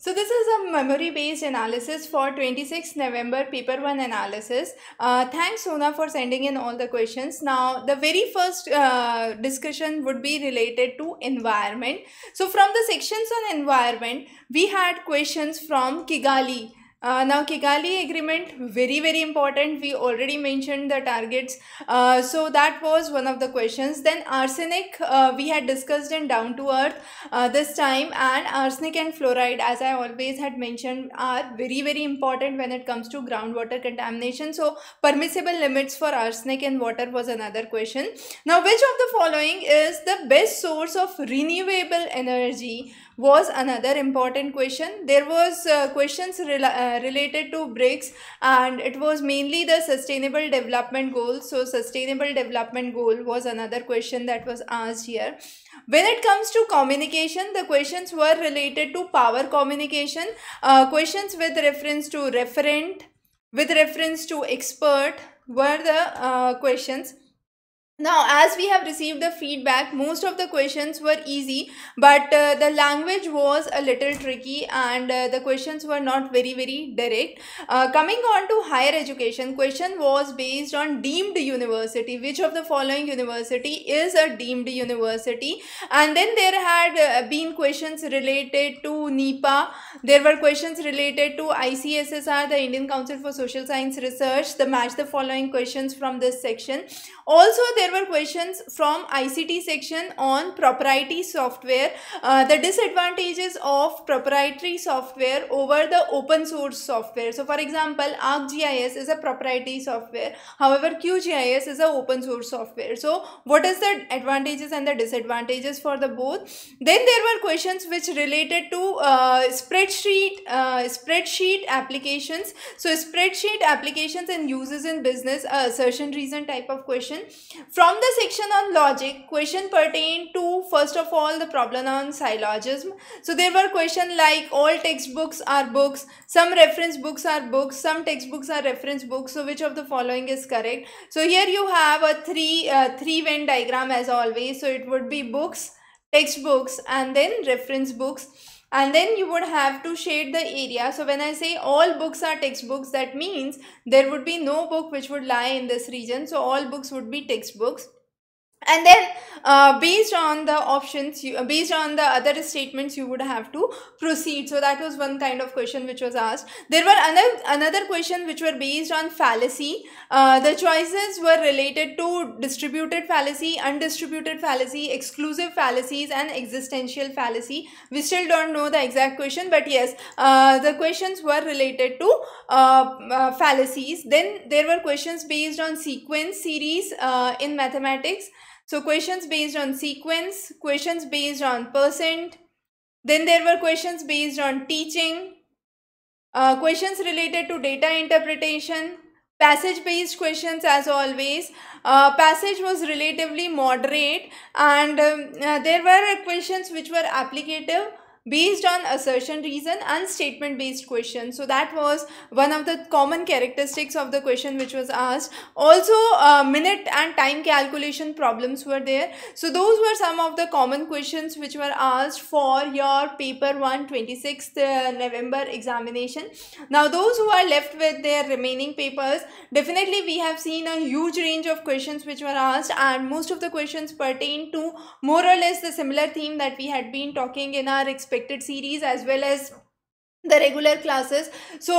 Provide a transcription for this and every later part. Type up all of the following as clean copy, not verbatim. So this is a memory-based analysis for 26 November paper 1 analysis. Thanks Sona for sending in all the questions. Now the very first discussion would be related to environment. So from the sections on environment, we had questions from Kigali. Now Kigali agreement, very important. We already mentioned the targets, so that was one of the questions. Then arsenic, we had discussed in down to earth this time, and arsenic and fluoride, as I always had mentioned, are very important when it comes to groundwater contamination. So permissible limits for arsenic and water was another question. Now which of the following is the best source of renewable energy was another important question. There was questions related to BRICS, and it was mainly the sustainable development goals. So sustainable development goal was another question that was asked here. When it comes to communication, the questions were related to power communication, questions with reference to referent, with reference to expert were the questions. Now, as we have received the feedback, most of the questions were easy, but the language was a little tricky, and the questions were not very direct. Coming on to higher education, question was based on deemed university. Which of the following university is a deemed university? And then there had been questions related to NEPA. There were questions related to ICSSR, the Indian Council for Social Science Research, the match the following questions from this section. Also, there were questions from ICT section on proprietary software, the disadvantages of proprietary software over the open source software. So for example, ArcGIS is a proprietary software, however QGIS is an open source software. So what is the advantages and the disadvantages for the both? Then there were questions which related to spreadsheet applications. So spreadsheet applications and uses in business, assertion reason type of question. From the section on logic, question pertained to, first of all, the problem on syllogism. So there were questions like all textbooks are books, some reference books are books, some textbooks are reference books. So which of the following is correct? So here you have a three Venn diagram as always. So it would be books, textbooks, and then reference books. And then you would have to shade the area. So when I say all books are textbooks, that means there would be no book which would lie in this region. So all books would be textbooks. And then based on the options, based on the other statements, you would have to proceed. So that was one kind of question which was asked. There were another question which were based on fallacy. The choices were related to distributed fallacy, undistributed fallacy, exclusive fallacies, and existential fallacy. We still don't know the exact question, but yes, the questions were related to fallacies. Then there were questions based on sequence series in mathematics. So questions based on sequence, questions based on percent. Then there were questions based on teaching, questions related to data interpretation, passage-based questions as always. Passage was relatively moderate, and there were questions which were applicative, based on assertion reason, and statement based questions. So that was one of the common characteristics of the question which was asked. Also minute and time calculation problems were there. So those were some of the common questions which were asked for your paper 1 26th November examination. Now those who are left with their remaining papers, definitely we have seen a huge range of questions which were asked, and most of the questions pertain to more or less the similar theme that we had been talking in our expected series as well as the regular classes. So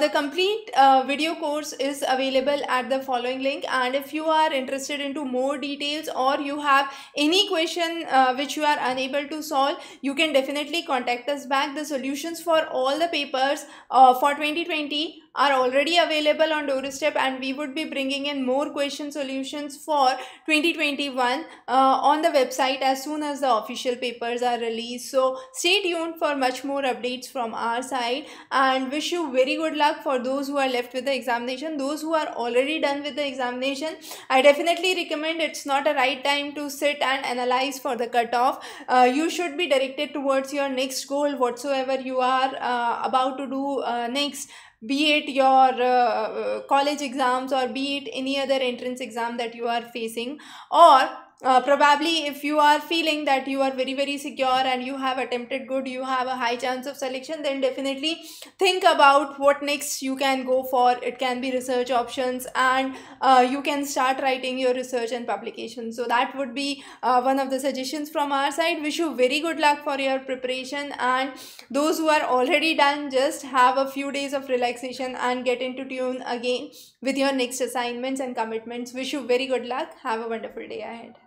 the complete video course is available at the following link, and if you are interested into more details or you have any question which you are unable to solve, you can definitely contact us back. The solutions for all the papers for 2020 are already available on doorstep, and we would be bringing in more question solutions for 2021 on the website as soon as the official papers are released. So stay tuned for much more updates from our side, and wish you very good luck for those who are left with the examination. Those who are already done with the examination, I definitely recommend it's not a right time to sit and analyze for the cutoff. You should be directed towards your next goal, whatsoever you are about to do next. Be it your college exams or be it any other entrance exam that you are facing, or probably if you are feeling that you are very, very secure and you have attempted good, you have a high chance of selection, then definitely think about what next you can go for. It can be research options, and you can start writing your research and publication. So that would be one of the suggestions from our side. Wish you very good luck for your preparation, and those who are already done, just have a few days of relaxation and get into tune again with your next assignments and commitments. Wish you very good luck. Have a wonderful day ahead.